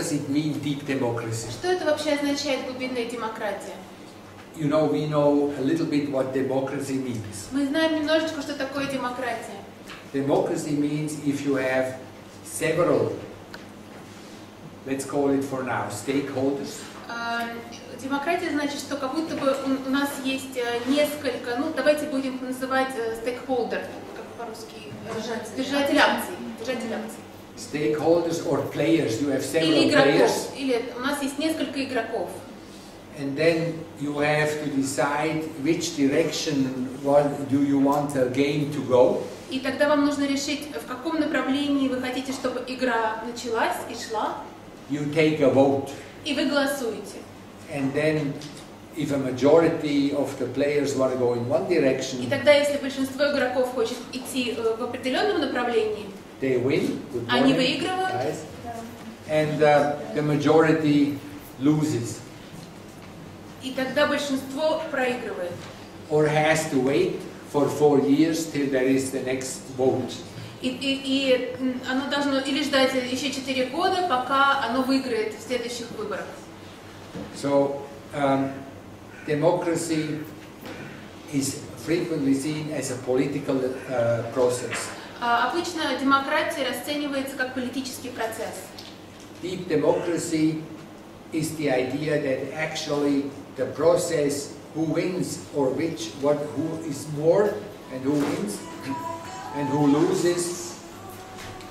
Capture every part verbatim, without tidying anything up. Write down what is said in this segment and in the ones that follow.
does it mean deep democracy? Что это вообще означает глубинная демократия? You know, we know a little bit what democracy means. Мы знаем немножечко, что такое демократия. Democracy means if you have several, let's call it for now, stakeholders. Демократия значит, что как будто бы у нас есть несколько, ну давайте будем называть stakeholder, как по-русски, держатель акций, держатель акций. Stakeholders or players, you have several players. Или у нас есть несколько игроков. And then you have to decide which direction do you want the game to go. И тогда вам нужно решить, в каком направлении вы хотите, чтобы игра началась и шла. You take a vote. И вы голосуете. And then, if a majority of the players want to go in one direction. И тогда, если большинство игроков хочет идти в определенном направлении, they win. Они выигрывают. And the majority loses. И тогда большинство проигрывает. Or has to wait for four years till there is the next vote. И, и, и оно должно или ждать еще четыре года, пока оно выиграет в следующих выборах. So, um, democracy is frequently seen as a political uh, process. Обычно демократия расценивается как политический процесс. Deep democracy is the idea that actually the process who wins or which, what, who is more and who wins and who loses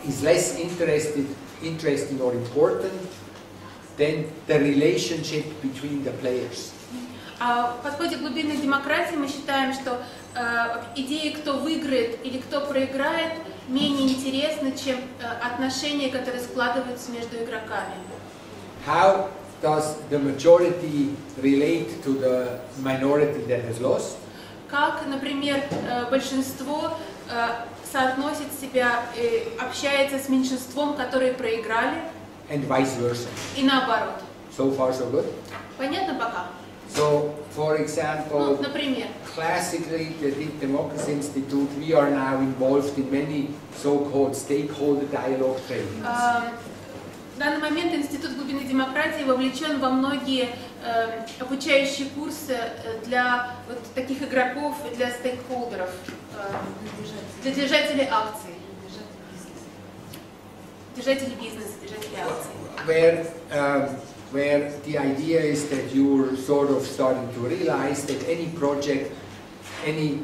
is less interested, interesting or important than the relationship between the players. В подходе к глубинной демократии мы считаем, что идеи, кто выиграет или кто проиграет, менее интересны, чем отношения, которые складываются между игроками. How does the majority relate to the minority that has lost? Как, например, большинство соотносит себя, общается с меньшинством, которые проиграли, and vice versa. И наоборот. So far, so good. Понятно пока. So, for example, ну, например, classically, the Deep Democracy Institute, we are now involved in many so-called stakeholder dialogue trainings. Uh, В данный момент Институт глубинной демократии вовлечен во многие э, обучающие курсы для вот таких игроков и для стейкхолдеров, э, для держателей акций, держателей бизнеса, держателей акций. Where, uh, where the idea is that you're sort of starting to realize that any project, any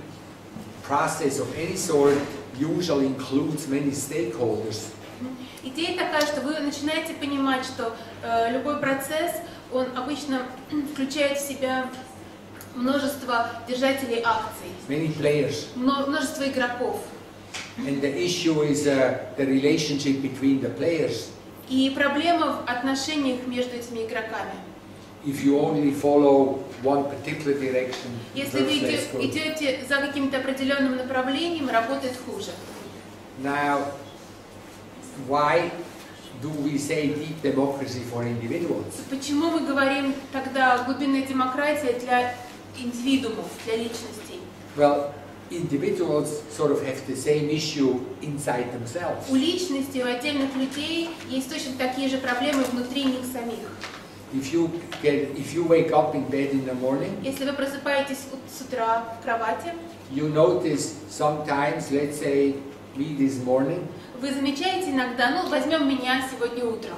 process of any sort usually includes many stakeholders. Идея такая, что вы начинаете понимать, что э, любой процесс, он обычно включает в себя множество держателей акций, many players. Множество игроков. And the issue is, uh, the relationship between the players. И проблема в отношениях между этими игроками. If you only follow one particular direction, если вы идете за каким-то определенным направлением, работает хуже. Now, why do we say deep democracy for individuals? Почему мы говорим тогда глубинная демократия для индивидуумов, для личностей? Well, individuals sort of have the same issue inside themselves. У личностей, у отдельных людей есть точно такие же проблемы внутри них самих. If you get, if you wake up in bed in the morning, если вы просыпаетесь с утра в кровати, you notice sometimes, let's say me this morning. Вы замечаете иногда, ну возьмем меня сегодня утром.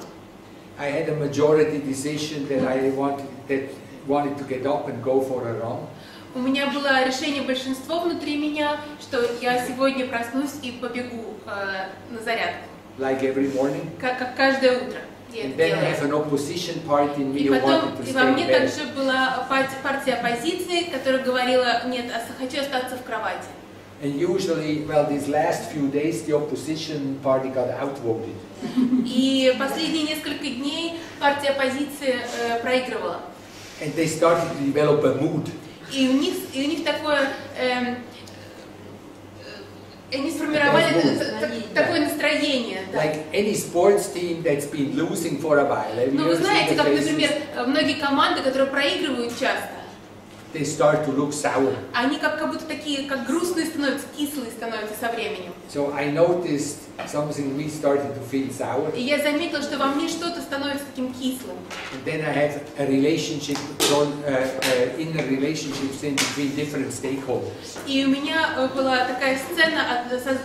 I had a majority decision that I wanted, that wanted to get up and go for a run. У меня было решение большинства внутри меня, что я сегодня проснусь и побегу э, на зарядку. Like every morning. Как, как каждое утро. And then I have an opposition party in me who wanted to stay in bed. И во мне также была партия оппозиции, которая говорила, нет, хочу остаться в кровати. And usually, well, these last few days, the opposition party got outvoted. И последние несколько дней партия оппозиции проигрывала. And they started to develop a mood. И у них, и у них такое, они сформировали такое настроение. Like any sports team that's been losing for a while. Ну вы знаете, как, например, многие команды, которые проигрывают часто. They start to look sour. Они как, как будто такие, как грустные становятся, кислые становятся со временем. So I noticed something we started to feel sour. И я заметил, что во мне что-то становится таким кислым. And then I had a relationship, inner relationships between different stakeholders. И у меня была такая сцена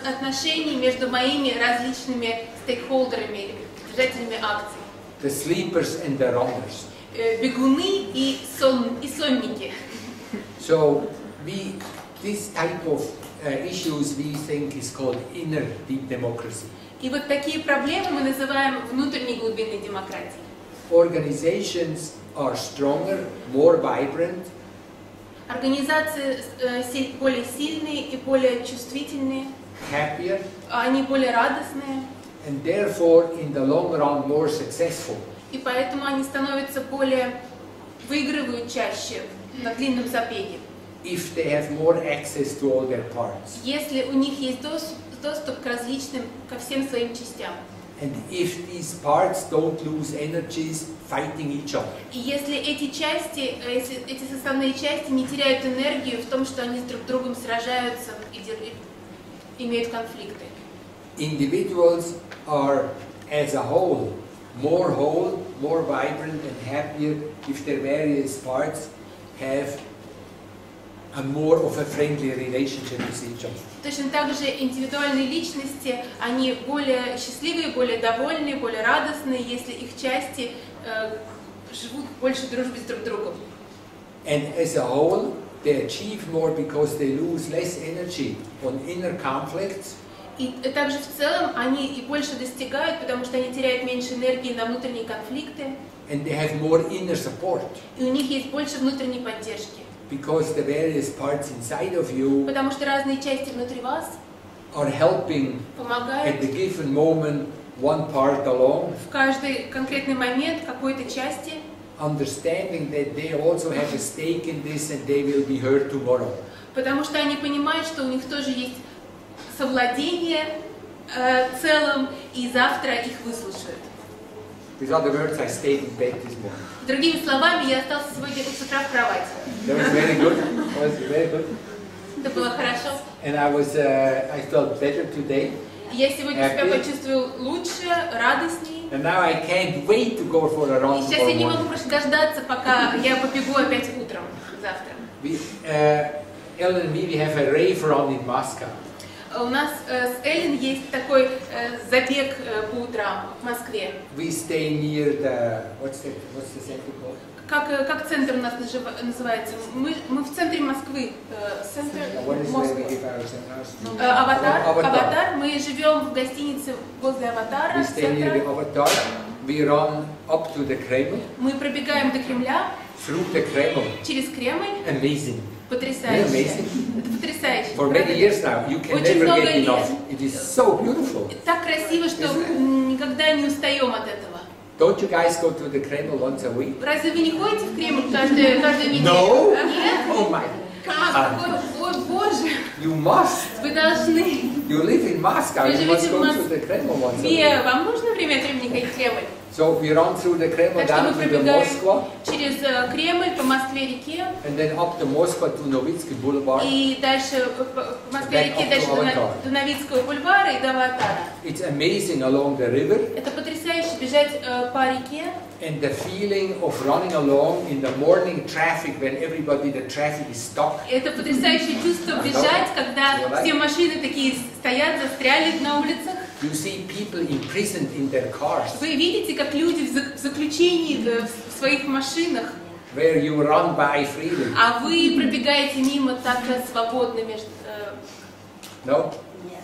отношений между моими различными стейкхолдерами, держателями акций. The sleepers and the runners. Бегуны и сон и сонники. So we, this type of uh, issues we think is called inner deep democracy. И вот такие проблемы мы называем внутренней глубинной демократией. Organizations are stronger, more vibrant. Организации uh, более сильные и более чувствительные. Happier. Они более радостные. And therefore, in the long run, more successful. И поэтому они становятся более выигрывают чаще на длинном забеге. If they have more access to all their parts. Если у них есть доступ, доступ к различным, ко всем своим частям. And if these parts don't lose energies fighting each other. И если эти части, если эти составные части не теряют энергию в том, что они друг с другом сражаются и имеют конфликты. Individuals are as a whole more whole, more vibrant and happier if their various parts have a more of a friendly relationship with each other. Точно так же индивидуальные личности, они более счастливые, более довольные, более радостные, если их части живут больше в дружбе с друг другом. And as a whole, they achieve more because they lose less energy on inner conflicts. И также в целом они и больше достигают, потому что они теряют меньше энергии на внутренние конфликты. And they have more inner support. И у них есть больше внутренней поддержки. Because the various parts inside of you. Потому что разные части внутри вас. Are helping. Помогают. At the given moment, one part alone. В каждый конкретный момент какой-то части. Understanding that they also have a stake in this and they will be heard tomorrow. Потому что они понимают, что у них тоже есть совладение э, целым, и завтра их выслушают. Другими словами, я остался сегодня с утра в кровати. Это было хорошо. And I was, uh, I felt better today. Я сегодня себя почувствовал лучше, радостней. And now I can't wait to go for a run. Сейчас я не могу просто дождаться, пока я побегу опять утром завтра. We, uh, Ellen and me, we have a rave run in Moscow. У нас э, с Эллен есть такой э, забег э, по утрам в Москве. We stay near the, what's the, what's the center called? Как, как центр у нас называется? Мы, мы в центре Москвы. Э, центр Москвы. Э, аватар, аватар. Аватар. Мы живем в гостинице возле Аватара. We stay near the Avatar. We run up to the Kremlin. Мы пробегаем до Кремля. Through the Kremlin. Через Кремль. Amazing. Потрясающе. For many years now, you can never get enough. It is so beautiful. Так красиво, что никогда не устаем от этого. Don't you guys go to the Kremlin once a week? Разве вы не ходите в Кремль каждую каждую неделю? No. Oh my God. О боже. You must. Вы должны. You live in Moscow. You must go to the Kremlin once a week. Вам нужно время от времени ходить в Кремль. So we run through the Kremlin down to the Moscow. Через Кремль по Москве-реке. And then up to Moscow to Novitsky Boulevard. И дальше по Москве-реке дальше до Новицкого бульвара и до Аватара. It's amazing along the river. Это потрясающе бежать по реке. And the feeling of running along in the morning traffic when everybody the traffic is stuck. Это потрясающее чувство бежать, когда все машины такие стоят, застряли на улицах. You see people imprisoned in their cars. Вы видите, как люди в заключении в своих машинах. Where you run by freely. А вы пробегаете мимо так свободно между. No.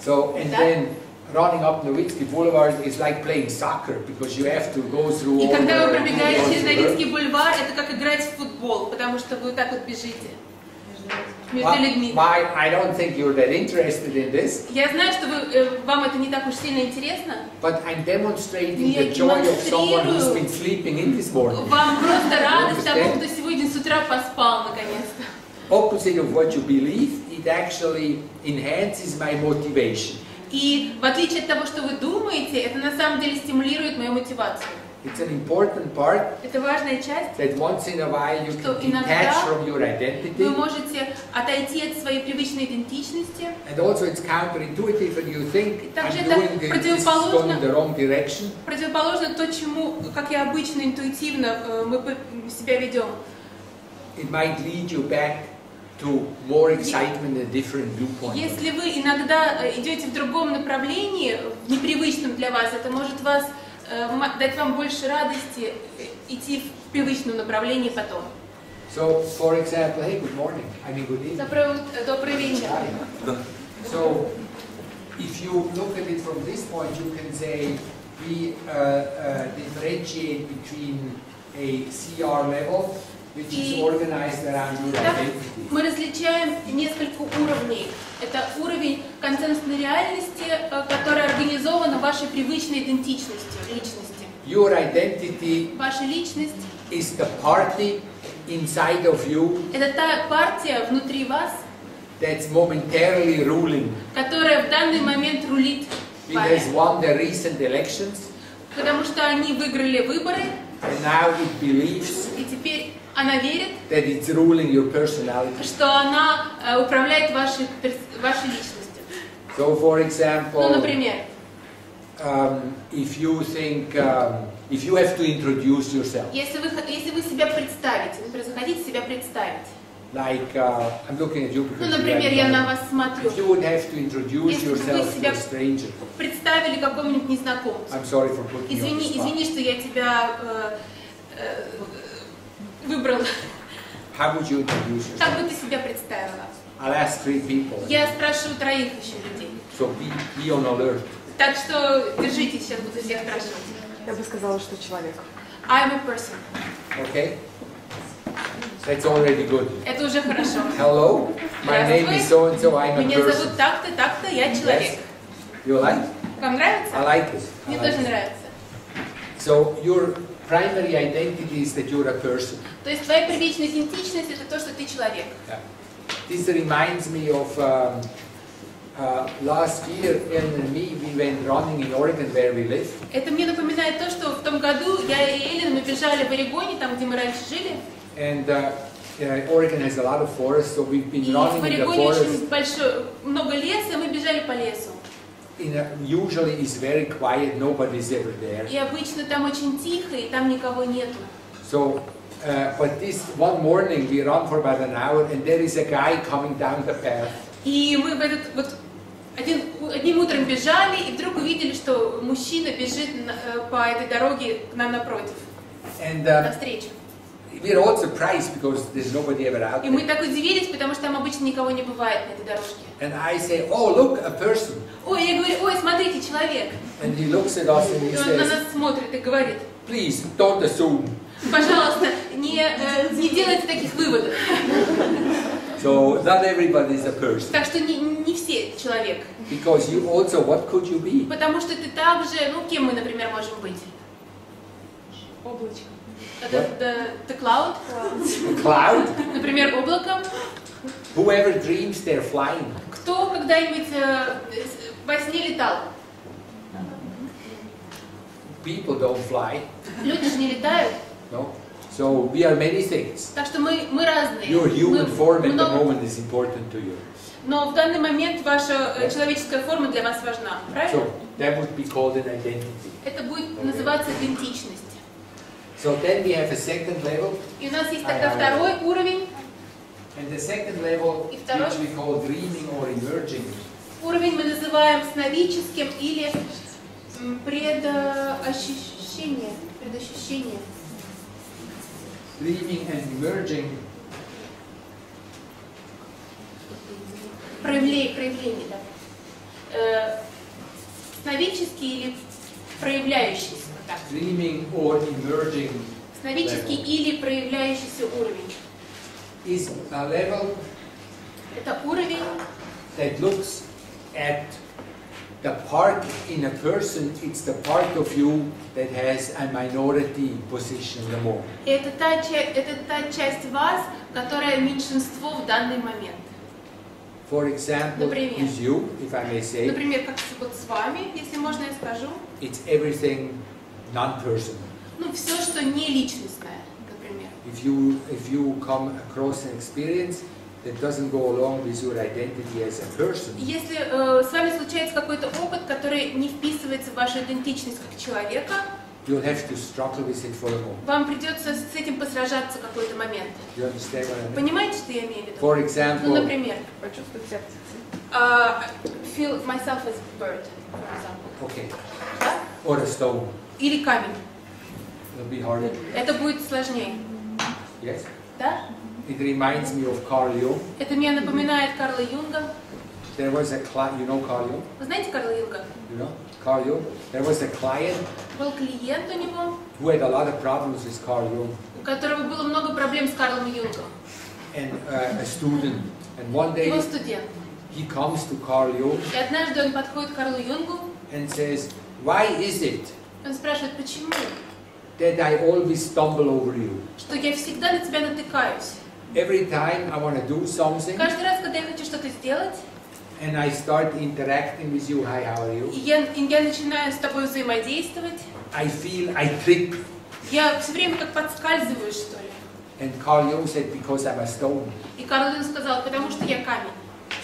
So and then running up Novitsky Boulevard is like playing soccer because you have to go through. И когда вы пробегаете через Новицкий бульвар, это как играть в футбол, потому что вы так вот бежите. Why I don't think you're that interested in this. Я знаю, что вам это не так уж сильно интересно. But I'm demonstrating the joy of someone who's been sleeping in this morning. Вам просто радость того, кто сегодня с утра поспал наконец-то. Opposite of what you believe, it actually enhances my motivation. И в отличие от того, что вы думаете, это на самом деле стимулирует мою мотивацию. It's an important part. Это важная часть. That once in a while you can detach from your identity. Вы можете отойти от своей привычной идентичности. And also it's counterintuitive when you think I'm doing this going in the wrong direction. Противоположно то, чему, как я обычно интуитивно мы себя ведем. It might lead you back to more excitement and different viewpoint. Если вы иногда идете в другом направлении, непривычном для вас, это может вас дать вам больше радости идти в привычном направлении потом. So, for example, hey, good morning. I mean, good evening. Добрый вечер. So, if you look at it from this point, you can say we uh, uh, differentiate between a C R level, which is organized around your identity. Мы различаем несколько уровней. Это уровень консенсусной реальности, которая организована вашей привычной идентичностью, личности. Your identity. Ваша личность. Is the party inside of you. Это та партия внутри вас. That's momentarily ruling. Которая в данный момент рулит вами. Because won the recent elections. Потому что они выиграли выборы. And now it believes. И теперь она верит, that it's ruling your personality. Что она uh, управляет вашей, вашей личностью. So, for example, ну, например, um, if you think, um, if you have to introduce yourself. Если вы, если вы себя представите, например, захотите себя представить. Like, uh, I'm looking at you because ну, например, я на вас смотрю. If you would have to introduce если yourself вы себя to a stranger. Представили какому-нибудь незнакомцу. I'm sorry for putting you on the spot. Извини, извини, что я тебя... Э, э, выбрала. How would you introduce yourself? Как бы ты себя представила? I'll ask three people. Я спрашиваю троих еще людей. So be, be on alert. Так что держитесь, сейчас буду всех спрашивать. Я бы сказала, что человек. I'm a person. Okay. That's already good. Это уже хорошо. Hello. My name is so and so. I'm a person. Меня зовут так-то, так-то, я человек. You like? Вам нравится? I like it. Мне тоже нравится. So you're primary identity is that you're a person. То есть твоя привычная идентичность это то, что ты человек. This reminds me of um, uh, last year Ellen and me we went running in Oregon where we live. Это мне напоминает то, что в том году я и Эллен мы бежали в Орегоне, там где мы раньше жили. And uh, uh, Oregon has a lot of forests, so we've been running in the forest. И в Орегоне очень большое много леса, мы бежали по лесу. In a, usually it's very quiet, nobody's ever there. И обычно там очень тихо, и там никого нету. So, uh, but this one morning we run for about an hour, and there is a guy coming down the path. И мы в этот вот один одним утром бежали, и вдруг увидели, что мужчина бежит по этой дороге к нам напротив. And навстречу. We're all surprised because there's nobody ever out there. И мы так удивились, потому что там обычно никого не бывает на этой дорожке. And I say, oh look, a person. Ой, я говорю, ой, смотрите, человек. And he looks at us and he says. Он на нас смотрит и говорит. Please, don't assume. Пожалуйста, не не делайте таких выводов. So not everybody is a person. Так что не не все человек. Because you also, what could you be? Потому что ты также, ну кем мы, например, можем быть? Облачко. The, the cloud. Cloud. Например, облаком. Whoever dreams they're flying. Кто когда-нибудь во сне летал? People don't fly. Люди же не летают. No. So we are many things. Так что мы мы разные. Your human form at the moment is important to you. Но в данный момент ваша человеческая форма для вас важна, правильно? So that would be called an identity. Это будет называться идентичность. So then we have a second level. И у нас есть тогда второй уровень. And the second level, which we call dreaming or emerging. Уровень мы называем сновидческим или предощущение, предощущение. Dreaming and emerging. Проявление, проявление, да. Сновидческий или проявляющийся. Dreaming or emerging. Сновидческий или проявляющийся уровень. Is a level. Это уровень. That looks at the part in a person. It's the part of you that has a minority position in the moment. Это та это та часть вас, которая меньшинство в данный момент. For example, например, is you, if I may say. Например, как вот с вами, если можно я скажу. It's everything. Non-personal. все, что не личностное, например. If you, if you come across an experience that doesn't go along with your identity as a person. Если э, с вами случается какой-то опыт, который не вписывается в вашу идентичность как человека, you'll have to struggle with it for a moment. Вам придется с этим посражаться какой-то момент. You understand what I mean? Понимаете, что я имею в виду? For example, ну, например, почувствовать себя uh, feel myself as a bird, for example. Okay. Or a stone. Или камень. It'll be harder. Это будет сложнее. Yes. Да? It reminds me of Carl Jung. Это мне напоминает Карла Юнга. There was a client, you know Carl Jung? Вы знаете Карла Юнга? You know Carl Jung? There was a client. Был клиент у него. Who had a lot of problems with Carl Jung. У которого было много проблем с Карлом Юнгом. And uh, a student. And one day. Его студент. He comes to Carl Jung. И однажды он подходит к Карлу Юнгу. And says, why is it? Он спрашивает, почему? That I always stumble over you. Что я всегда на тебя натыкаюсь. Every time I want to do something. Каждый раз, когда я хочу что-то сделать. And I start interacting with you. Hi, how are you? И я, и я начинаю с тобой взаимодействовать. I feel I trip. Я все время как подскальзываю, что ли. And Carl Jung said, because I'm a stone. И Карл Юнг сказал, потому что я камень.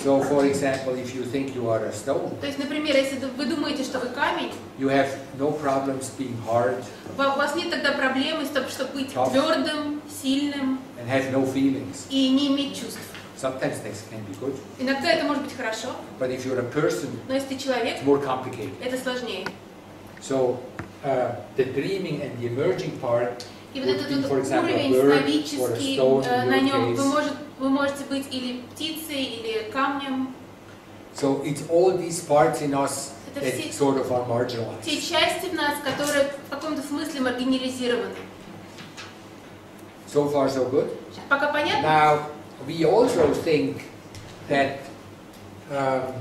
So, for example, if you think you are a stone, то есть, например, если вы думаете, что вы камень, you have no problems being hard. У вас нет тогда проблемы с тем, чтобы быть твердым, сильным, and have no feelings. И не иметь чувств. Sometimes things can be good. Иногда это может быть хорошо. But if you're a person, но если ты человек, it's more complicated. Это сложнее. So, uh, the dreaming and the emerging part. И вот этот вот уровень сновидческий, на нем вы, может, вы можете быть или птицей, или камнем. So it's all these parts in us that sort of are marginalized. Те части в нас, которые в каком-то смысле маргинализированы. So far so good. Пока понятно? Now we also think that um,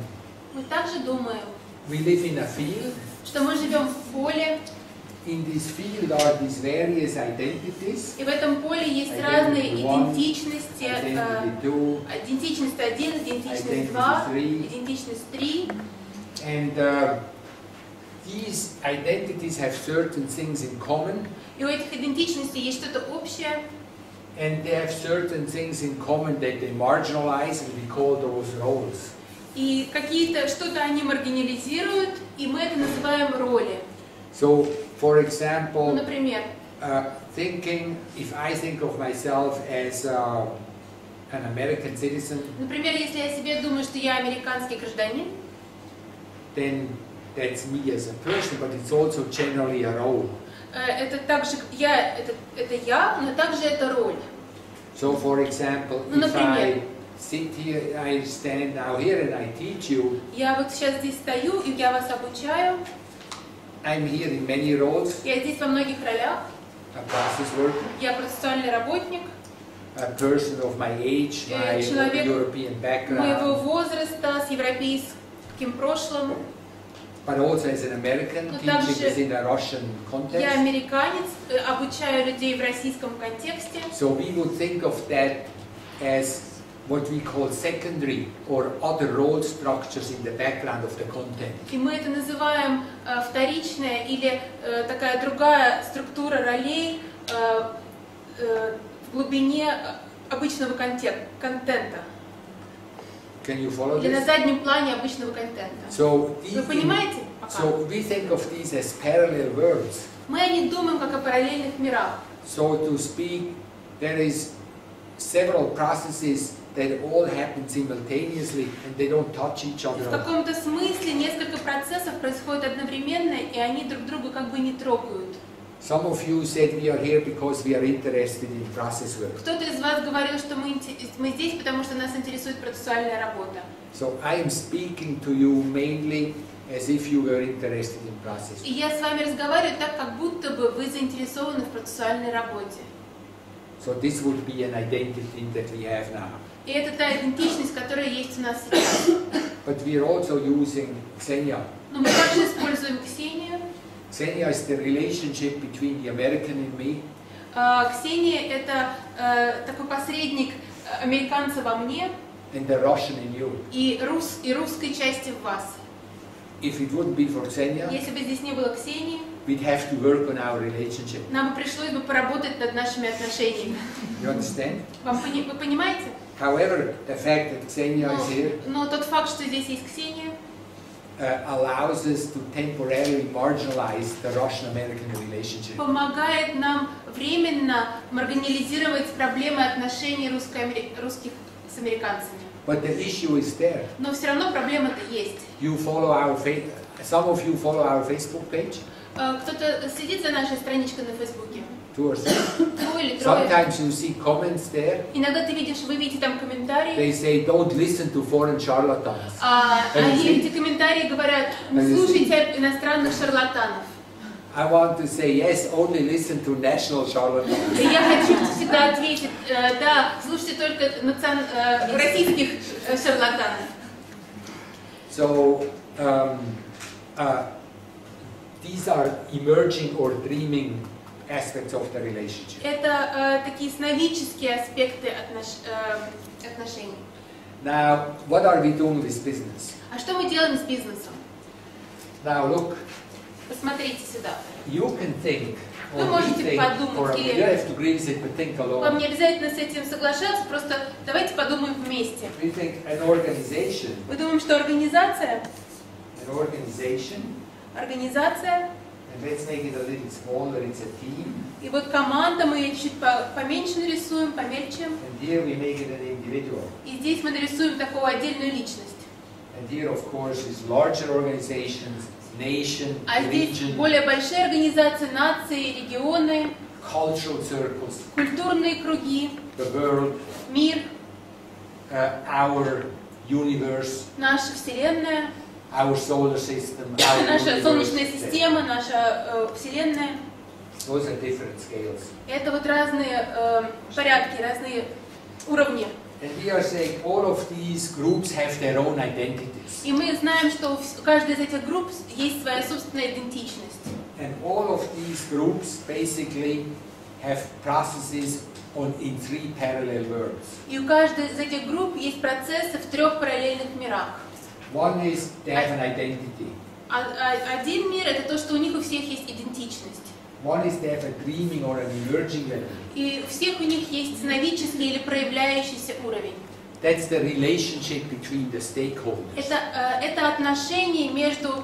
мы также думаем, we live in a field, что мы живем в поле. In this field are these various identities. И в этом поле есть разные идентичности. Идентичность один, идентичность два, идентичность три. And uh, these identities have certain things in common. И у этих идентичностей есть что-то общее. And they have certain things in common that they marginalize, and we call those roles. И какие-то что-то они маргинализируют, и мы это называем роли. So, for example, uh, thinking if I think of myself as uh, an American citizen, then that's me as a person, but it's also generally a role. So, for example, if I sit here, I stand now here and I teach you. I'm here in many roles. Я здесь во многих ролях. A process worker. Я процессуальный работник. A person of my age, my European background. Моего возраста, с европейским прошлым. But also as an American, teaching is in a Russian context. Я американец, обучаю людей в российском контексте. So we would think of that as what we call secondary or other role structures in the background of the content. И мы это называем вторичная или такая другая структура ролей в глубине обычного контента. Can you follow this? Или на заднем плане обычного контента. Вы понимаете? So we think of these as parallel worlds. Мы о них думаем как о параллельных мирах. So to speak, there is several processes that all happen simultaneously and they don't touch each other. В каком-то смысле несколько процессов происходят одновременно, и они друг друга как бы не трогают. Some of you said we are here because we are interested in process work. Кто-то из вас говорил, что мы мы здесь, потому что нас интересует процессуальная работа. So I am speaking to you mainly as if you were interested in process work. И я с вами разговариваю так, как будто бы вы заинтересованы в процессуальной работе. So this would be an identity that we have now. И это та идентичность, которая есть у нас сейчас. But we are also using Ksenija. Но мы также используем Ксению. Ksenija is the relationship between the American and me. Ксения это такой посредник американца во мне. And the Russian in you. И рус и русской части в вас. If it wouldn't be for Ksenija. Если бы здесь не было Ксении. we'd have to work on our relationship. Нам пришлось бы поработать над нашими отношениями. You understand? Вы понимаете? However, the fact that Xenia is here. Но тот факт, что здесь есть Ксения. Allows us to temporarily marginalize the Russian-American relationship. Помогает нам временно маргинализировать проблемы отношений русских с американцами. But the issue is there. Но все равно проблема-то есть. You follow our face. Some of you follow our Facebook page. Кто-то следит за нашей страничкой на Фейсбуке. Sometimes you see comments there. Иногда ты видишь, вы видите там комментарии. They say don't listen to foreign charlatans. Они эти комментарии говорят, не слушайте иностранных шарлатанов. I want to say yes, only listen to national charlatans. Я хочу всегда ответить, да, слушайте только российских шарлатанов. So. These are emerging or dreaming aspects of the relationship. Это такие сновидческие аспекты отношений. Now, what are we doing with business? А что мы делаем с бизнесом? Now look. Посмотрите сюда. You can think. Вы можете подумать или. You have to agree with it, but think alone. Вам не обязательно с этим соглашаться, просто давайте подумаем вместе. We think an organization. Мы думаем, что организация. An organization. Организация. И вот команда мы ее чуть поменьше нарисуем, помельче. И здесь мы нарисуем такую отдельную личность. А здесь более большие организации, нации, регионы, культурные круги, мир, наша Вселенная. Our solar system, our наша солнечная система, наша э, Вселенная. Those are different scales. Это вот разные э, порядки, разные уровни. И мы знаем, что у каждой из этих групп есть своя собственная идентичность. And all of these groups basically have processes on in three parallel worlds. И у каждой из этих групп есть процессы в трех параллельных мирах. One is they have an identity. Один мир это то, что у них у всех есть идентичность. One is they have a dreaming or an emerging level. И у всех у них есть сновидческий или проявляющийся уровень. That's the relationship between the stakeholders. Это это отношение между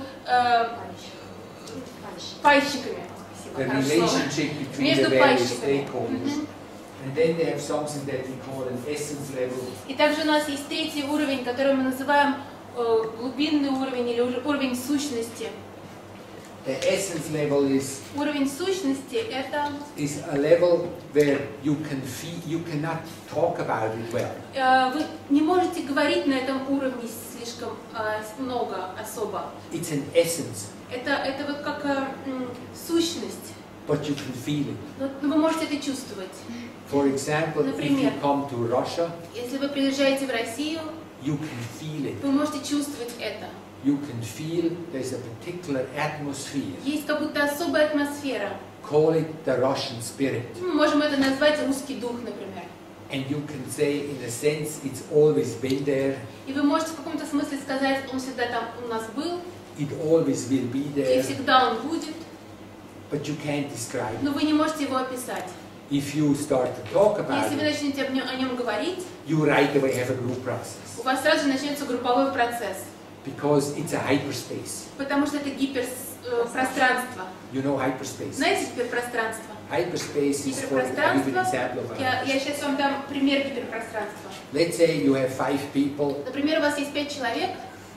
пайщиками. The relationship between the various stakeholders. And then they have something that we call an essence level. И также у нас есть третий уровень, который мы называем глубинный уровень или уровень сущности. The essence level is уровень сущности это is a level where you can feel you cannot talk about it well. Вы не можете говорить на этом уровне слишком много особо. It's an essence. Это это вот как сущность. But you can feel it. Но вы можете это чувствовать. For example, if you come to Russia, если вы приезжаете в Россию. You can feel it. Вы можете чувствовать это. You can feel there's a particular atmosphere. Есть как будто особая атмосфера. Call it the Russian spirit. Мы можем это назвать русский дух, например. And you can say, in a sense, it's always been there. И вы можете в каком-то смысле сказать, он всегда там у нас был. It always will be there. И всегда он будет. But you can't describe it. Но вы не можете его описать. If you start to talk about it, если вы начнете о нем говорить, you right away have a group process. У вас сразу начнется групповой процесс. Because it's a hyperspace. Потому что это гиперпространство. You know hyperspace. Знаете гиперпространство? Hyperspace is for example. Я я сейчас вам дам пример гиперпространства. Let's say you have five people. Например, у вас есть пять человек,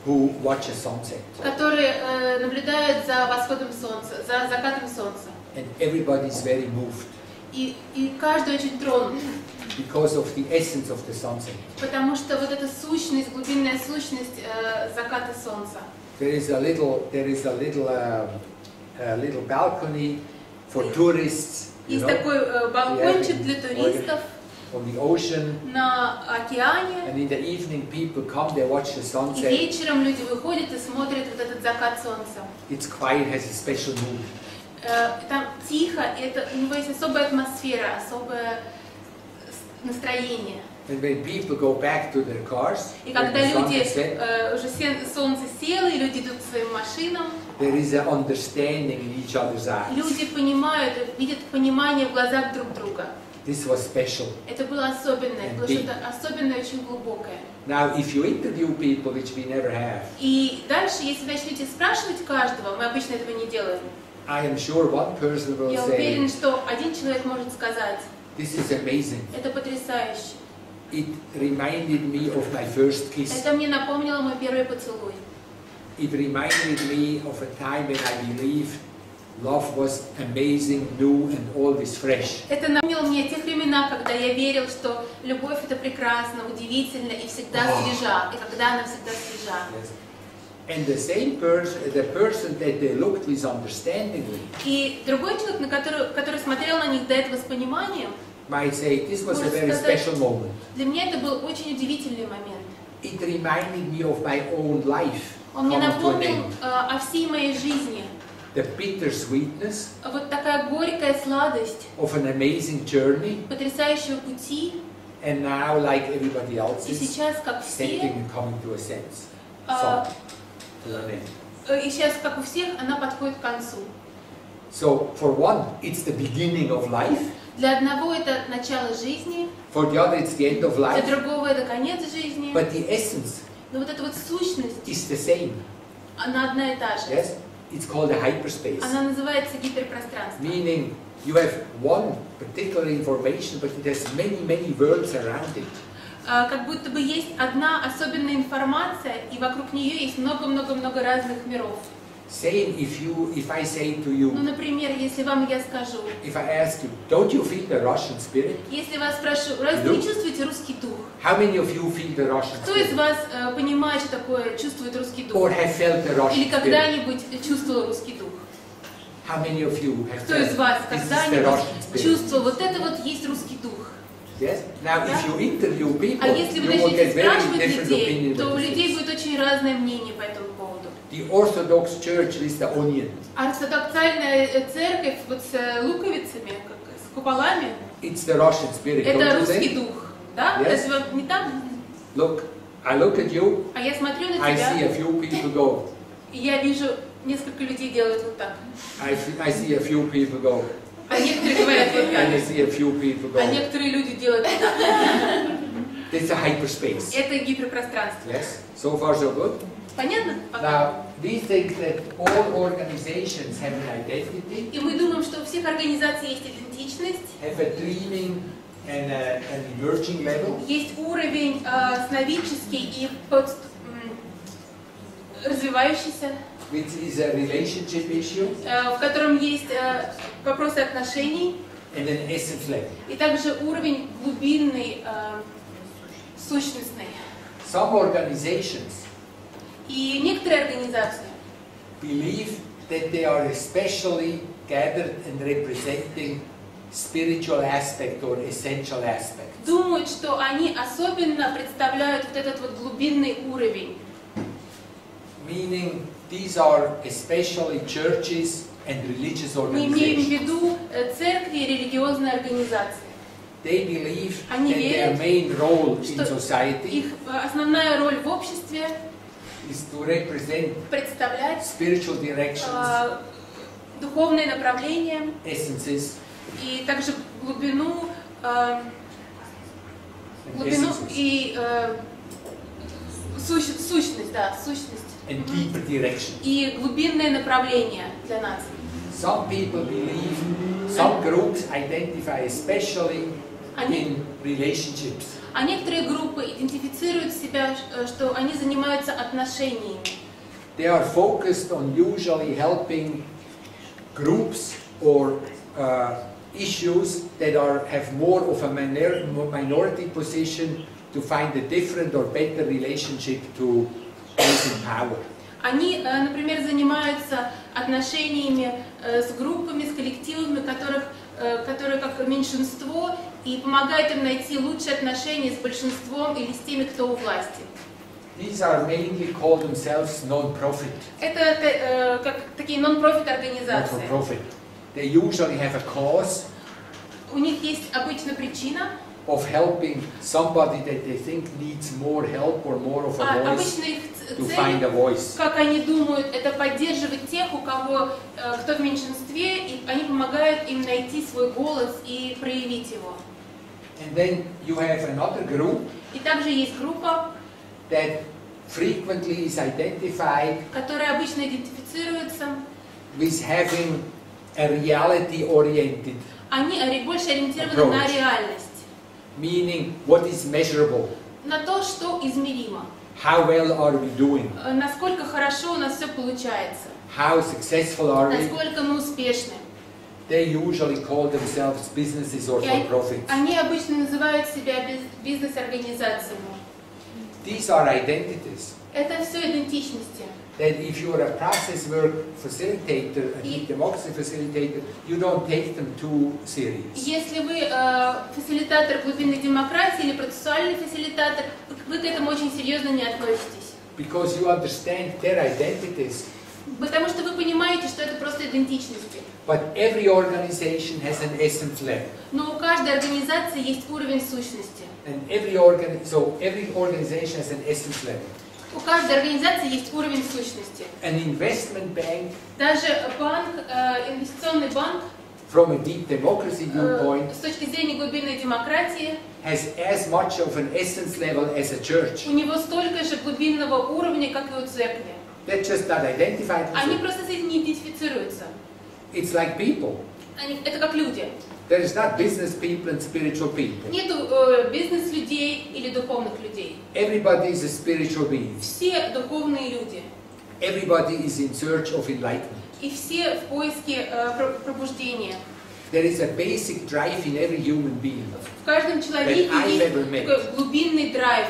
who watch a sunset. Которые наблюдают за восходом солнца, за закатом солнца. And everybody is very moved. И, и каждый очень тронут. Because of the essence of the sunset. Потому что вот эта сущность, глубинная сущность э, заката солнца. There is a little, there is a little, uh, a little balcony for tourists. Есть такой э, балкончик для туристов. On the ocean. На океане. And in the evening people come, they watch the sunset. И вечером люди выходят и смотрят вот этот закат солнца. It's quiet, has a special mood. Там тихо, и это, у него есть особая атмосфера, особое настроение. Cars, и когда люди, э, уже солнце село, и люди идут к своим машинам, there is an understanding in each other's eyes. Люди понимают, видят понимание в глазах друг друга. This was special. Это было особенное, было что-то особенное, очень глубокое. Now, if you interview people, which we never have. И дальше, если начнете спрашивать каждого, мы обычно этого не делаем. I am sure one person will say. Я уверен, что один человек может сказать. This is amazing. Это потрясающе. It reminded me of my first kiss. Это мне напомнило мой первый поцелуй. It reminded me of a time when I believed love was amazing, new, and always fresh. Это напомнило мне те времена, когда я верил, что любовь это прекрасно, удивительно и всегда свежа, и когда она всегда свежа. And the same person, the person that they looked with understandingly. И другой человек, на который, который смотрел на них до этого с пониманием, might say, this was a very special moment. Для меня это был очень удивительный момент. It reminded me of my own life. Он мне напомнил о всей моей жизни. The bitter sweetness. Вот такая горькая сладость. Of an amazing journey. Потрясающего пути. And now, like everybody else, и сейчас, как все, и сейчас, как у всех, она подходит к концу. So for one, it's the beginning of life. Для одного это начало жизни. For the other, it's the end of life. Для другого это конец жизни. But the essence. Но вот эта вот сущность. Is the same. Она одна и та же. Yes, it's called a hyperspace. Она называется гиперпространство. Meaning, you have one particular information, but it has many, many worlds around it. Как будто бы есть одна особенная информация, и вокруг нее есть много-много-много разных миров. Saying if you, if I say to you. Ну, например, если вам я скажу. If I ask you, don't you feel the Russian spirit? Если вас спрошу, разве вы чувствуете русский дух? How many of you feel the Russian spirit? Кто из вас понимает, что такое чувствует русский дух? Or have felt the Russian spirit? Или когда-нибудь чувствовал русский дух? How many of you have felt? Кто из вас когда-нибудь чувствовал вот это вот есть русский дух? Yes. Now, if you interview people, you will get very different opinions. То у людей будет очень разное мнение по этому поводу. The Orthodox Church with the onion. Ортодоксальная церковь вот с луковицами, как с куполами. It's the Russian spirit. Это русский дух, да? Yes. Не так? Look, I look at you. А я смотрю на тебя. I see a few people go. Я вижу несколько людей делают вот так. I see a few people go. А некоторые говорят вот так. I see a few people go. А некоторые люди делают вот так. It's a hyperspace. Это гиперпространство. Yes. So far so good. Понятно? Now, we think that all organizations have an identity. И мы думаем, что у всех организаций есть идентичность. Have a dreaming and a, an emerging level. Есть уровень э, сновидческий и под, м, развивающийся. Which is a relationship issue. Э, в котором есть э, вопросы отношений. And an essence level. И также уровень глубинный, э, сущностный. Some organizations. И некоторые организации believe that they are especially gathered and representing spiritual aspect or essential aspect. Думают, что они особенно представляют вот этот вот глубинный уровень. Meaning these are especially churches and religious organizations. Мы имеем в виду церкви и религиозные организации. They believe that their main role in society. Их основная роль в обществе. Is to represent spiritual directions, духовные направления, essences, и также глубину, глубину и сущность, да, сущность. And deeper direction. И глубинное направление для нас. Some people believe, some groups identify especially in relationships. А некоторые группы идентифицируют себя, что они занимаются отношениями. They are focused on usually helping groups or issues that are have more of a minority position to find a different or better relationship to those in power. Они, например, занимаются отношениями с группами, с коллективами, которых, которые как меньшинство. И помогает им найти лучшие отношения с большинством или с теми, кто у власти. Это как такие нон-профит организации. У них есть обычно причина. of helping somebody that they think needs more help or more of a voice to find a voice. Как они думают, это поддерживать тех, у кого, кто в меньшинстве, и они помогают им найти свой голос и проявить его. And then you have another group. И также есть группа, that frequently is identified, которая обычно идентифицируется, with having a reality-oriented. Они больше ориентированы на реальность. Meaning, what is measurable? На то, что измеримо. How well are we doing? Насколько хорошо у нас все получается? How successful are we? Насколько мы успешны? They usually call themselves businesses or for-profits. Они обычно называют себя бизнес-организациями. These are identities. Это все идентичности. That if you are a process work facilitator, a deep democracy facilitator, you don't take them too serious. Если вы фасилитатор глубинной демократии или процессуальный фасилитатор, вы к этому очень серьезно не относитесь. Because you understand their identities. Потому что вы понимаете, что это просто идентичности. But every organization has an essence level. Но у каждой организации есть уровень сущности. And every organ, so every organization has an essence level. У каждой организации есть уровень сущности. An investment bank, даже банк, э, инвестиционный банк, from a deep democracy viewpoint, э, с точки зрения глубинной демократии, has as much of an essence level as a church. У него столько же глубинного уровня, как и у церкви. They're just not identified. Они просто с этим не идентифицируются. It's like people. Они, это как люди. There is not business people and spiritual people. Нету бизнес людей или духовных людей. Everybody is a spiritual being. Все духовные люди. Everybody is in search of enlightenment. И все в поиске пробуждения. There is a basic drive in every human being. В каждом человеке есть такой глубинный драйв.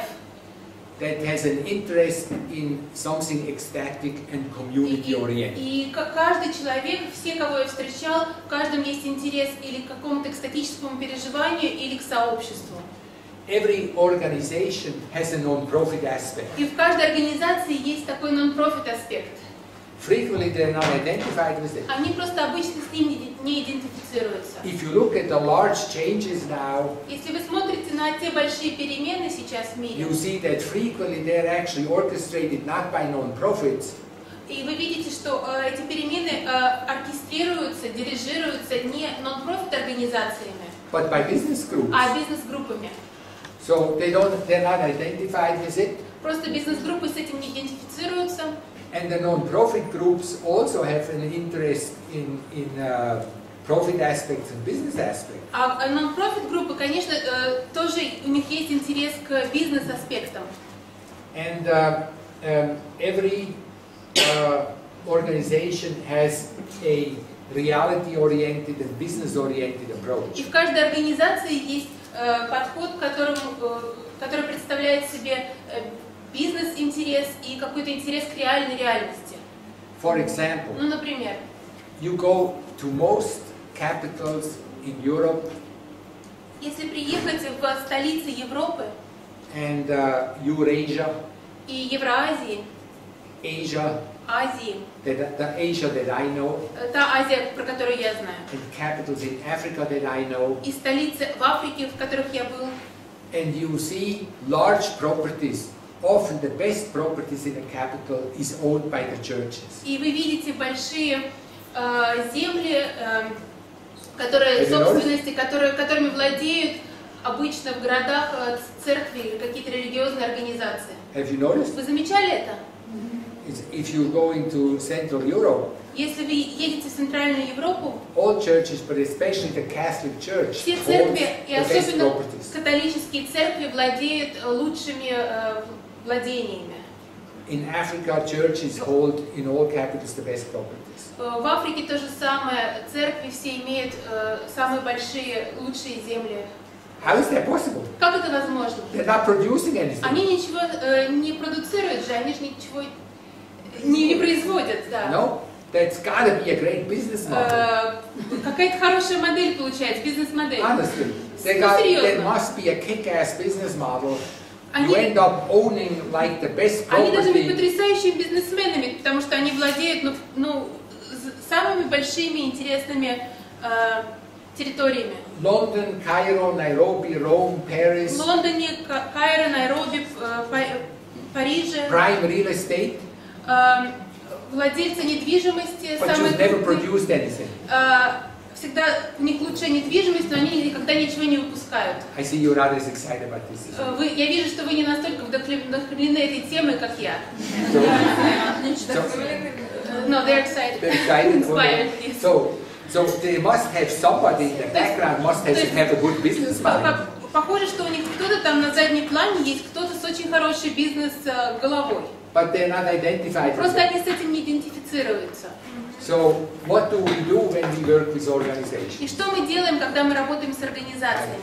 That has an interest in something ecstatic and community-oriented. И каждый человек, все, кого я встречал, в каждом есть интерес или к какому-то экстатическому переживанию, или к сообществу. Every organization has a non-profit aspect. И в каждой организации есть такой non-profit аспект. Frequently they're not identified with it. Они просто обычно с ним не идентифицируются. If you look at the large changes now, если вы смотрите на те большие перемены сейчас в мире, you see that frequently they're actually orchestrated not by non-profits. И вы видите, что эти перемены оркестрируются, дирижируются не non-profit организациями, but by business groups. А бизнес-группами. So they don't, they're not identified with it. Просто бизнес-группы с этим не идентифицируются. And the non-profit groups also have an interest in in profit aspects and business aspects. А non-profit группы, конечно, тоже у них есть интерес к бизнес аспектам. And every organization has a reality-oriented and business-oriented approach. И в каждой организации есть подход, который который представляет себе бизнес-интерес и какой-то интерес к реальной реальности. For example, ну, например, you go to most capitals in Europe, если приехать в столицы Европы and, uh, Eurasia, и Евразии, Asia, Азии, the, the Asia that I know, та Азия, про которую я знаю, and capitals in Africa that I know, и столицы в Африке, в которых я был, and you see large properties. Often the best properties in the capital is owned by the churches. И вы видите большие земли, которые собственности, которые которыми владеют обычно в городах церкви или какие-то религиозные организации. Have you noticed? Вы замечали это? If you go into Central Europe, если вы едете в Центральную Европу, all churches, but especially the Catholic Church, все церкви и особенно католические церкви владеют лучшими владениями. In Africa, churches hold in all capitals the best properties. В Африке то же самое. Церкви все имеют самые большие, лучшие земли. How is that possible? Как это возможно? They're not producing anything. Они ничего не продуцируют же, они же ничего не производят, да. No, that's gotta be a great business model. Какая-то хорошая модель получается, бизнес-модель. Honestly, there must be a kick-ass business model. You end up owning like the best property. Они должны быть потрясающими бизнесменами, потому что они владеют, ну, ну, самыми большими интересными территориями. Лондон, Кайро, Найроби, Ром, Париж. В Лондоне, Кайро, Найроби, Париже. Prime real estate. Владельцы недвижимости. Всегда у них лучшая недвижимость, но они никогда ничего не выпускают. Вы, я вижу, что вы не настолько вдохновлены этой темой, как я. No, they're excited. They're excited. Inspired. So, so they must have somebody in the background must have have a good business mind. Похоже, что у них кто-то там на заднем плане есть кто-то с очень хорошей бизнес-головой. Просто они с этим не идентифицируются. So, what do we do when we work with organizations? И что мы делаем, когда мы работаем с организациями?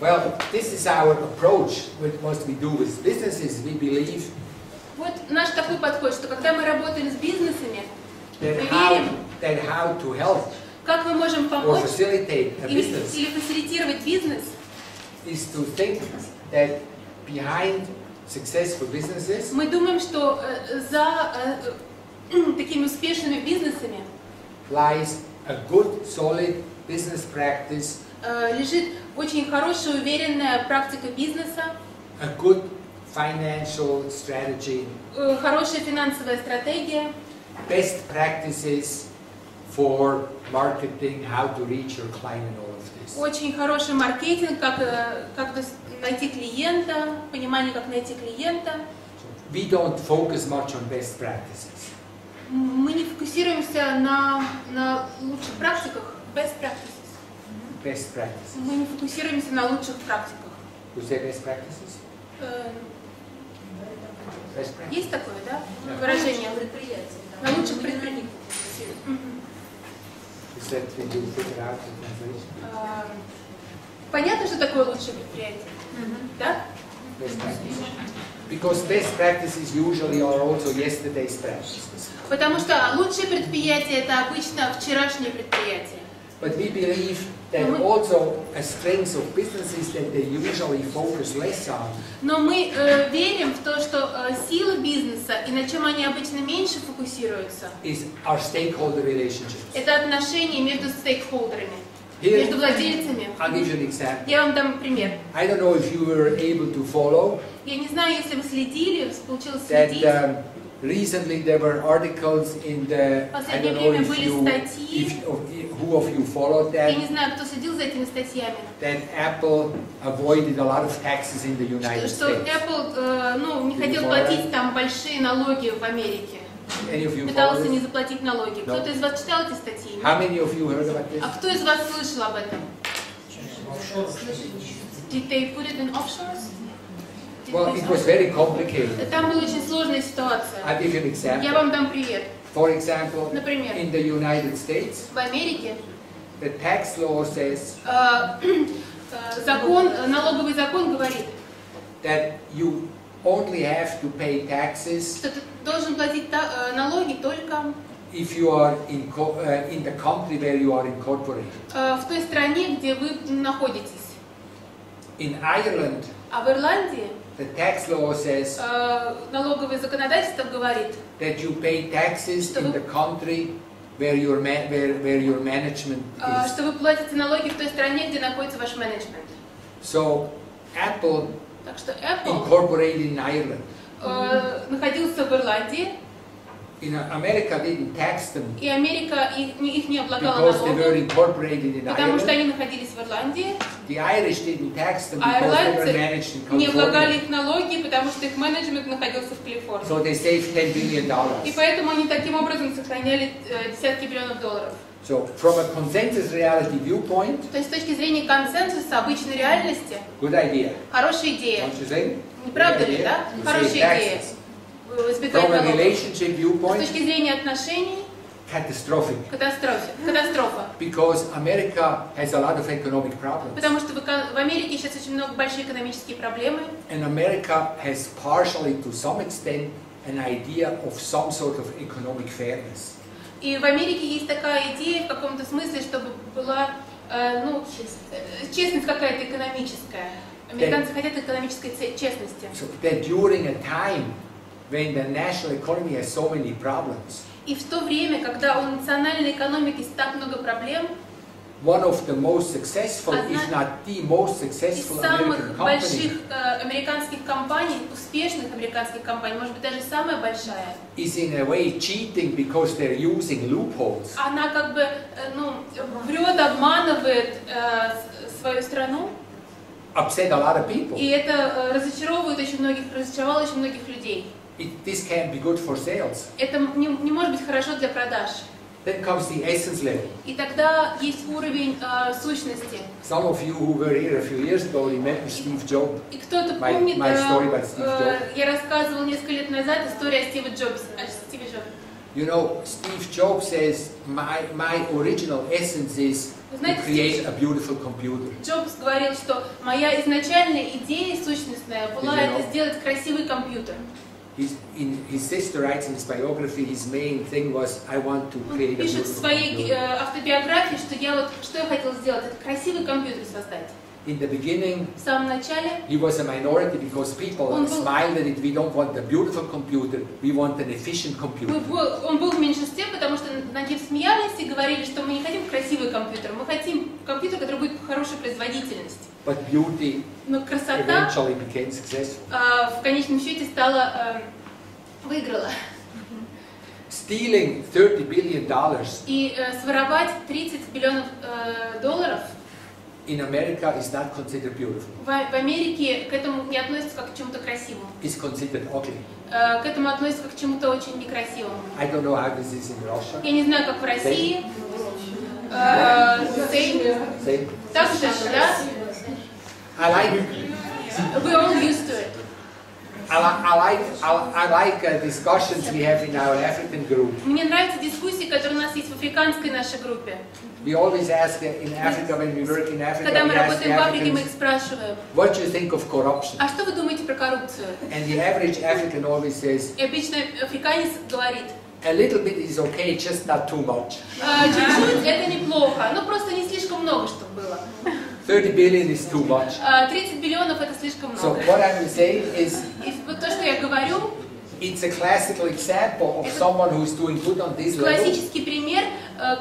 Well, this is our approach. What we do with businesses, we believe. Вот наш такой подход, что когда мы работаем с бизнесами, мы верим, that how to help, как мы можем помочь или фасилитировать бизнес, is to think that behind successful businesses. Мы думаем, что за такими успешными бизнесами lies a good, solid business practice, лежит очень хорошая, уверенная практика бизнеса, a good financial strategy, хорошая финансовая стратегия, best practices for marketing, how to reach your client and all of this. Очень хороший маркетинг, как как найти клиента, понимание, как найти клиента. We don't focus much on best practices. Мы не фокусируемся на, на лучших практиках, best practices. Best practices. Мы не фокусируемся на лучших практиках. Best practices? Э, best practices. Есть такое, да? Yeah. Выражение предприятия. На лучших предприятиях. Uh, понятно, что такое лучшее предприятие? Mm-hmm. Да? Best practices. Because best practices usually are also yesterday's practices. Потому что лучшие предприятия это обычно вчерашние предприятия. But we believe that also a strength of businesses that they usually focus less on. Но мы верим в то, что силы бизнеса и на чем они обычно меньше фокусируются. Is our stakeholder relationships. Это отношения между стейкхолдерами. Между владельцами. Я вам дам пример. I don't know if you were able to follow. Я не знаю, если вы следили, получилось следить. Recently there were articles in the. I don't know if you, if, who of you followed that. Я не знаю, кто следил за этими статьями. That Apple avoided a lot of taxes in the United States. Что Apple, ну, не хотел платить там большие налоги в Америке. Пытался не заплатить налоги. Кто-то из вас читал эти статьи? А кто из вас слышал об этом? Did they put it in offshores? Well, it was very complicated. Там была очень сложная ситуация. I'll give you an example. Я вам дам пример. For example, in the United States, в Америке, the tax law says, закон, налоговый закон говорит, that you only have to pay taxes. Что ты должен платить налоги только. If you are in in the country where you are incorporated. В той стране, где вы находитесь. In Ireland. А в Ирландии. The tax law says. Налоговое законодательство говорит. That you pay taxes in the country where your where where your management is. Что вы платите налоги в той стране, где находится ваш менеджмент. So Apple. Так что Apple incorporated in Ireland. Находился в Ирландии. In America didn't tax them. И Америка их не облагала налогом. Потому что они находились в Ирландии. The Irish didn't tax them because they were managed in California. Не облагали их налоги, потому что их менеджмент находился в Калифорнии. So they saved ten billion dollars. И поэтому они таким образом сохраняли десятки миллионов долларов. So from a consensus reality viewpoint. То есть с точки зрения консенсуса обычной реальности. Good idea. Хорошая идея. Не правда ли, да? Хорошая идея. From a relationship viewpoint. С точки зрения отношений. Catastrophic. Катастрофа. Because America has a lot of economic problems. Потому что в Америке сейчас очень много большие экономические проблемы. And America has partially, to some extent, an idea of some sort of economic fairness. И в Америке есть такая идея в каком-то смысле, чтобы была, ну, честность какая-то экономическая. Американцы хотят экономической честности. И в то время, когда у национальной экономики так много проблем, One of the most successful, Одна if not the most successful, из самых больших uh, американских компаний, успешных американских компаний, может быть даже самая большая. Is in a way cheating because they're using loopholes. Она как бы, ну, врет, обманывает uh, свою страну. Upset a lot of people. И это разочаровывает очень многих, разочаровало очень многих людей. It, this can't be good for sales. Это не, не может быть хорошо для продаж. Then comes the essence level. И тогда есть уровень э, сущности. Some of you who were here a few years ago remember Steve Jobs. И кто-то помнит, my, my story about Steve Jobs. Э, я рассказывал несколько лет назад историю о Стиве Джобсе. You know, Steve Jobs says, my my original essence is to create a beautiful computer. Джобс говорил, что моя изначальная идея сущностная была это сделать красивый компьютер. His, in, his sister writes in his biography, his main thing was, I want to create a beautiful computer. Он пишет в своей автобиографии, что я вот, что я хотел сделать, это красивый компьютер создать. In the beginning, в самом начале, he was a minority because people smiled at it. We don't want a beautiful computer, we want an efficient computer. Он был в меньшинстве, потому что над ним смеялись и говорили, что мы не хотим красивый компьютер, мы хотим компьютер, который будет хорошей производительности. But beauty eventually became successful. В конечном счете стала выиграла. Stealing thirty billion dollars. И своровать тридцать миллионов долларов. In America is not considered beautiful. В Америке к этому не относятся как к чему-то красивому. It's considered ugly. К этому относятся как к чему-то очень некрасивому. I don't know how this is in Russia. Я не знаю, как в России. Так же, да? I like. We're all used to it. I like. I like discussions we have in our African group. Мне нравятся дискуссии, которые у нас есть в африканской нашей группе. We always ask in Africa when we work in Africa. Когда мы работаем в Африке, мы их спрашиваем. What do you think of corruption? А что вы думаете про коррупцию? And the average African always says. И обычно африканец говорит. A little bit is okay, just not too much. Чуть-чуть это неплохо, но просто не слишком много, чтобы было. thirty billion is too much. тридцать миллионов это слишком много. So what I'm saying is, то, что я говорю, it's a classical example of someone who's doing good on this level. Классический пример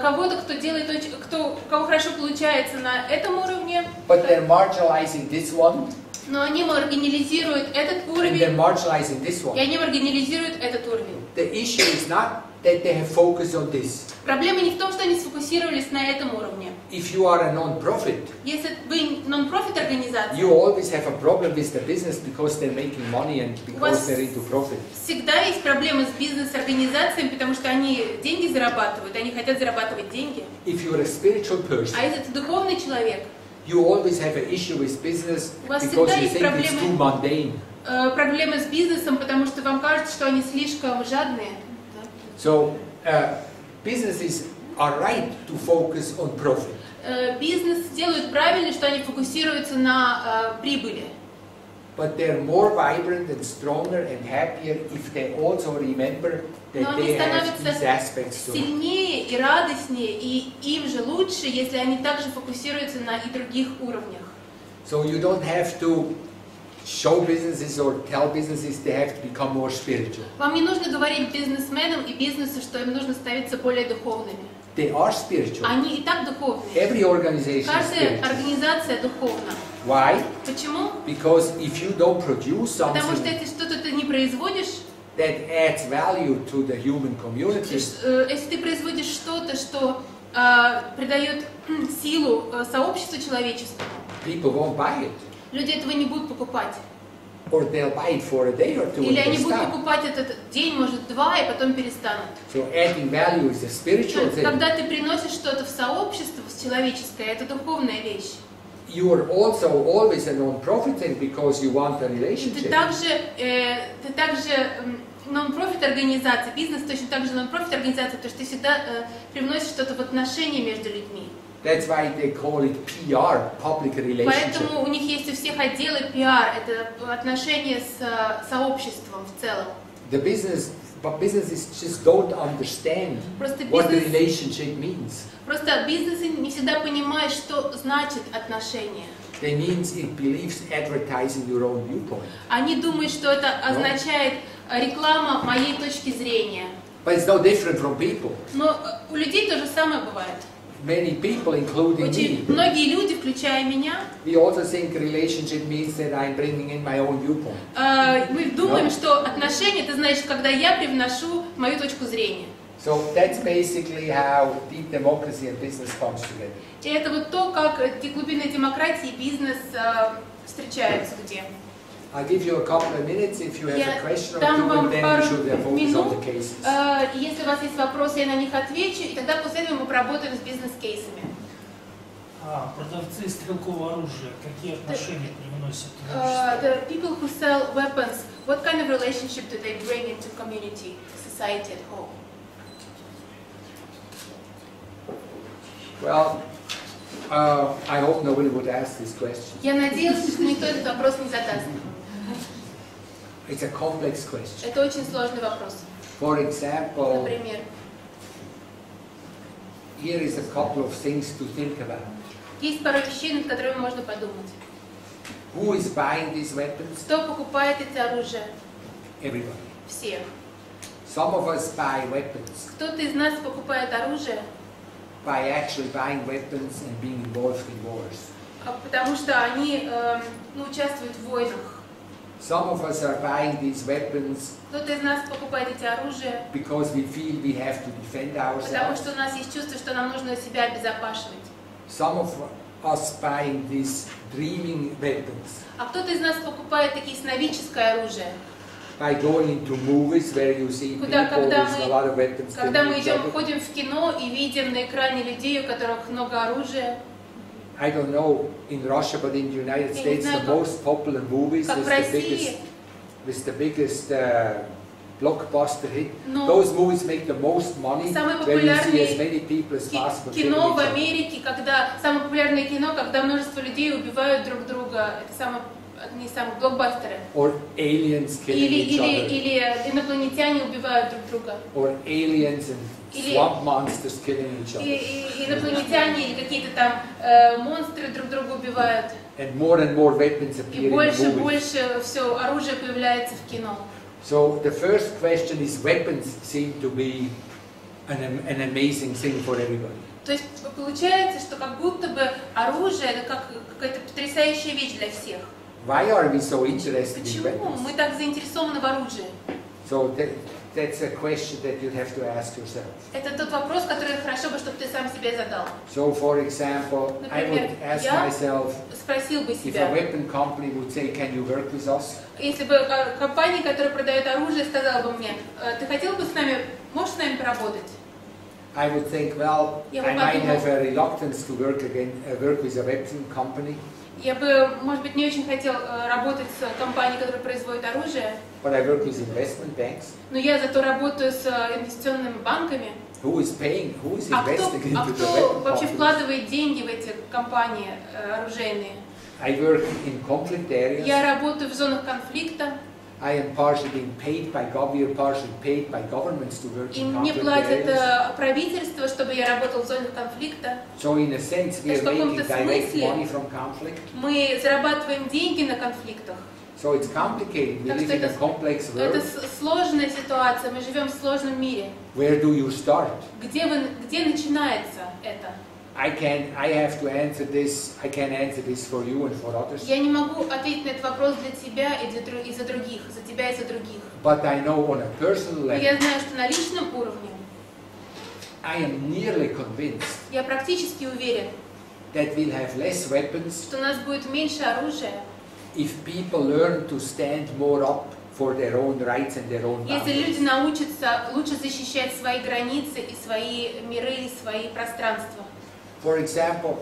кого-то, кто делает, кто, кого хорошо получается на этом уровне. But they're marginalizing this one. Но они маргинализируют этот уровень. And they're marginalizing this one. И они маргинализируют этот уровень. The issue is not that they have focused on this. Проблема не в том, что они сфокусировались на этом уровне. If you are a non-profit, если вы non-profit организация, you always have a problem with the business because they're making money and because they're into profit. Всегда есть проблемы с бизнес-организациями, потому что они деньги зарабатывают, они хотят зарабатывать деньги. If you are a spiritual person, а если ты духовный человек, you always have an issue with business because you think it's too mundane. Проблемы с бизнесом, потому что вам кажется, что они слишком жадные. So, uh, businesses are right to focus on profit. Бизнес делают правильно, что они фокусируются на прибыли. But they're more vibrant and stronger and happier if they also remember that they have these aspects. Но они становятся сильнее и радостнее, и им же лучше, если они также фокусируются на и других уровнях. So you don't have to show businesses or tell businesses they have to become more spiritual. Вам не нужно говорить бизнесменам и бизнесу, что им нужно становиться более духовными. They are spiritual. Они и так духовные. Every organization. Каждая организация духовна. Why? Почему? Because if you don't produce something. Потому что если что-то ты не производишь. That adds value to the human community. Если ты производишь что-то, что придает силу сообществу человеческому. People won't buy it. Люди этого не будут покупать. Or they'll buy it for a day or two. Или они будут покупать этот день, может два, и потом перестанут. So adding value is a spiritual thing. Когда ты приносишь что-то в сообщество, в человеческое, это духовная вещь. You are also always a non-profit thing because you want a relationship. Ты также, ты также non-profit организация, бизнес точно также non-profit организация, потому что ты всегда приносишь что-то в отношения между людьми. That's why they call it пи ар, public relationship. Поэтому у них есть у всех отделы пи ар, это отношения с сообществом в целом. The business, but businesses just don't understand what the relationship means. Просто бизнесы не всегда понимают, что значит отношения. They means it believes advertising your own viewpoint. Они думают, что это означает реклама моей точки зрения. But it's no different from people. Но у людей то же самое бывает. many people, including me. Многие люди, включая меня. We also think relationship means that I'm bringing in my own viewpoint. Мы думаем, что отношения это значит, когда я привношу мою точку зрения. So that's basically how deep democracy and business comes together. И это вот то, как глубинная демократия и бизнес встречаются где. I'll give you a couple of minutes if you have a question or two, and then we should focus on the cases. Если у вас есть вопросы, я на них отвечу, и тогда после этого мы поработаем с бизнес-кейсами. А, продавцы стрелкового оружия, какие отношения привносят в общество? People who sell weapons, what kind of relationship do they bring into community, society at home? Well, uh, I hope nobody would ask this question. Я надеялся, что никто этот вопрос не задаст. It's a complex question. Это очень сложный вопрос. For example, например, here is a couple of things to think about. Есть пара вещей, над которыми можно подумать. Who is buying these weapons? Кто покупает это оружие? Everybody. Все. Some of us buy weapons. Кто-то из нас покупает оружие? By actually buying weapons and being involved in wars. Потому что они участвуют в войнах. Some of us are buying these weapons. Кто-то из нас покупает эти оружия. Because we feel we have to defend ourselves. Потому что у нас есть чувство, что нам нужно себя обезопасивать. Some of us buying these dreaming weapons. А кто-то из нас покупает такие сновидческое оружие. By going into movies where you see people with a lot of weapons. Когда мы идем, ходим в кино и видим на экране людей, у которых много оружия. I don't know in Russia, but in the United States, the most popular movies with the biggest, with the biggest blockbuster hit. Those movies make the most money, where you see as many people as possible. Кино в Америке, когда самое популярное кино, когда множество людей убивают друг друга, это самое одни из самых блокбастеров. Or aliens killing each other. Или инопланетяне убивают друг друга. Or aliens and swamp monsters killing each other. Инопланетяне или какие-то там монстры друг друга убивают. And more and more weapons appear in movies. И больше и больше все оружие появляется в кино. So the first question is weapons seem to be an an amazing thing for everybody. То есть получается, что как будто бы оружие это как какая-то потрясающая вещь для всех. Why are we so interested in weapons? Почему мы так заинтересованы в оружии? So that, that's a question that you have to ask yourself. Это тот вопрос, который хорошо бы, чтобы ты сам себе задал. So for example, I would ask myself if a weapon company would say, "Can you work with us?" Если бы компания, которая продает оружие, сказала бы мне, ты хотел бы с нами, можешь с нами поработать? I would think, well, I might have a reluctance to work again, work with a weapon company. Я бы, может быть, не очень хотел работать с компанией, которая производит оружие. Но я зато работаю с инвестиционными банками. А кто вообще вкладывает деньги в эти компании оружейные? Я работаю в зонах конфликта. И мне платят правительство, чтобы я работал в зонах конфликта. В каком-то смысле мы зарабатываем деньги на конфликтах. Это сложная ситуация, мы живем в сложном мире. Где начинается это? I can, I have to answer this. I can answer this for you and for others. Я не могу ответить на этот вопрос для тебя и для и за других, за тебя и за других. But I know on a personal level. Я знаю, что на личном уровне. I am nearly convinced. Я практически уверен. That we'll have less weapons. Что у нас будет меньше оружия. If people learn to stand more up for their own rights and their own. Если люди научатся лучше защищать свои границы и свои миры и свои пространства. For example,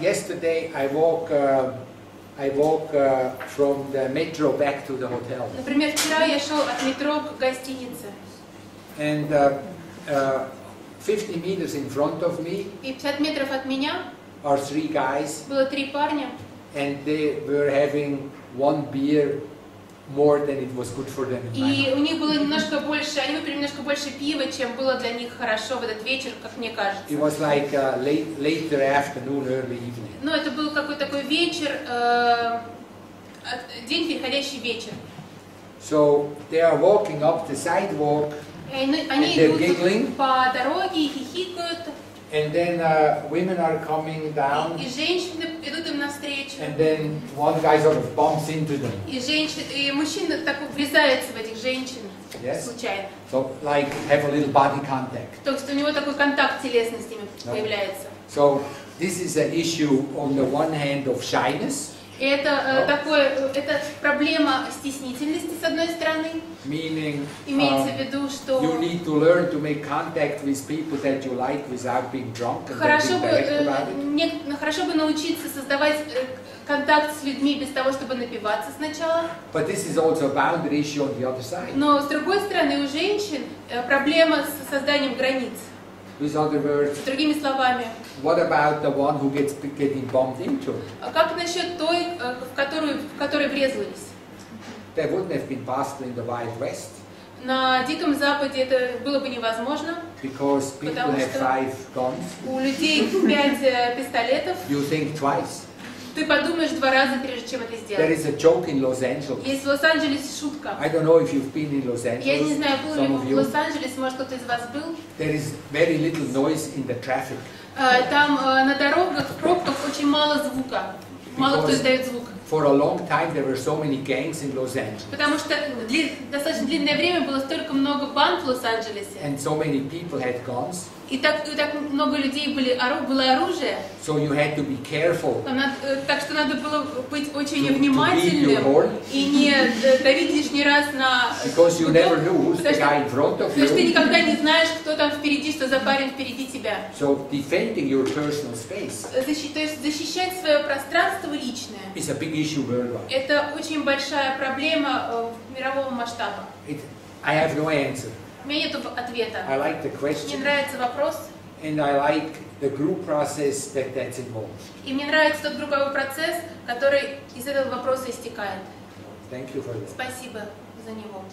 yesterday I walk, I walk from the metro back to the hotel. Например, вчера я шел от метро к гостинице. And fifty meters in front of me. И пятьдесят метров от меня. Are three guys. Было три парня. And they were having one beer more than it was good for them. И у них было немножко больше, они выпили немножко больше пива, чем было для них хорошо в этот вечер, как мне кажется. It was like late, later afternoon, early evening. Но это был какой-то такой вечер, день переходящий в вечер. So they are walking up the sidewalk. Они идут по дороге и хихикают. And then uh, women are coming down. И женщины идут им навстречу. And then one guy sort of bumps into them. И женщины, и мужчины так врезаются в этих женщин случайно. So like have a little body contact. То есть у него такой контакт телесный с ними появляется. So this is an issue on the one hand of shyness. Это такой, это проблема стеснительности с одной стороны. Meaning, имеется в виду, что you need to learn to make contact with people that you like without being drunk. Хорошо бы, хорошо бы научиться создавать контакт с людьми без того, чтобы напиваться сначала. But this is also a boundary issue on the other side. Но с другой стороны у женщин проблема с созданием границ. With other words, другими словами, what about the one who gets getting bumped into? Как насчет той, в которую, в которой врезались? They wouldn't have been passed in the Wild West. На Диком Западе это было бы невозможно. Because people have five guns. У людей пять пистолетов. You think twice. Ты подумаешь два раза, прежде чем это сделать. There is a joke in Los Angeles. Есть в Лос-Анджелесе шутка. I don't know if you've been in Los Angeles. Я не знаю, был ли вы в Лос-Анджелесе, может кто-то из вас был. There is very little noise in the traffic. Там на дорогах, в пробках очень мало звука. Мало кто издает звук. For a long time there were so many gangs in Los Angeles. Потому что достаточно длинное время было столько много банд в Лос-Анджелесе. And so many people had guns. И так много людей было оружие. So you had to be careful. Так что надо было быть очень внимательным и не давить лишний раз на. Because you never knew who's the guy in front of you. Потому что ты никогда не знаешь, кто там впереди, что за парень впереди тебя. So defending your personal space. То есть защищать свое пространство личное. It's a big issue worldwide. Это очень большая проблема мирового масштаба. I have no answer. Мне нет ответа. I like the question. Мне нравится вопрос. And I like the group process that that's involved. И мне нравится тот групповой процесс, который из этого вопроса истекает. Thank you for that. Спасибо за него.